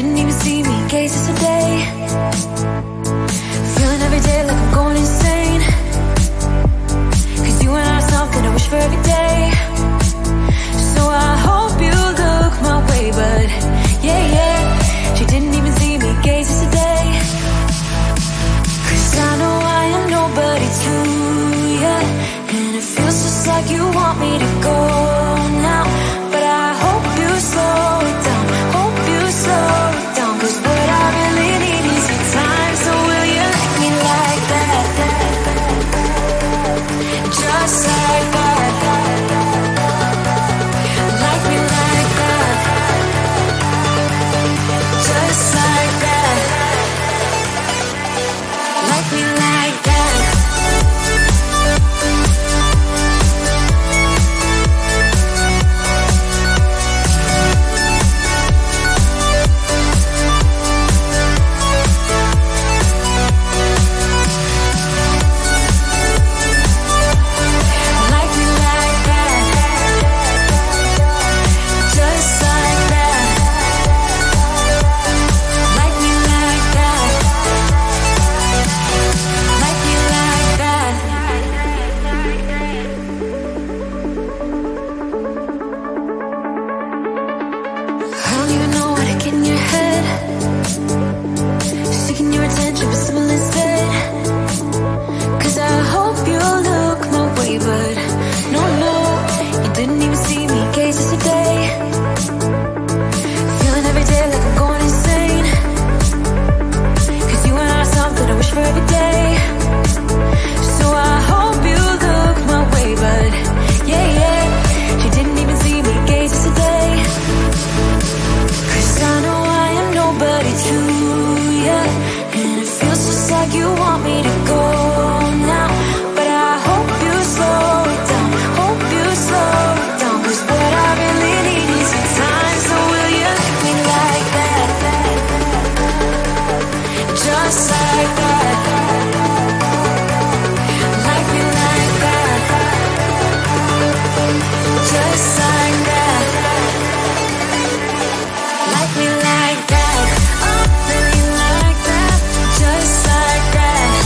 didn't even see me, cases a day. Feeling every day like I'm going insane, cause you and I are something I wish for every day. So I hope you look my way, but yeah, yeah, she didn't even see me, cases a day. Cause I know I am nobody to ya, and it feels just like you want me to go now. But I hope you slow it down, hope you slow it down, cause what I really need is your time. So will you like me like that, just like that, like me like that, just like that, like me like that. Like that, oh, really like that, just like that.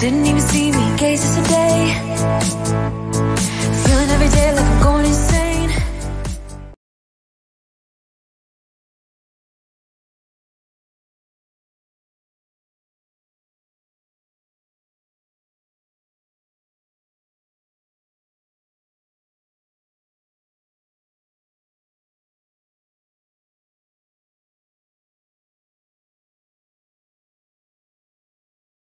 Didn't even see me, gazes a day.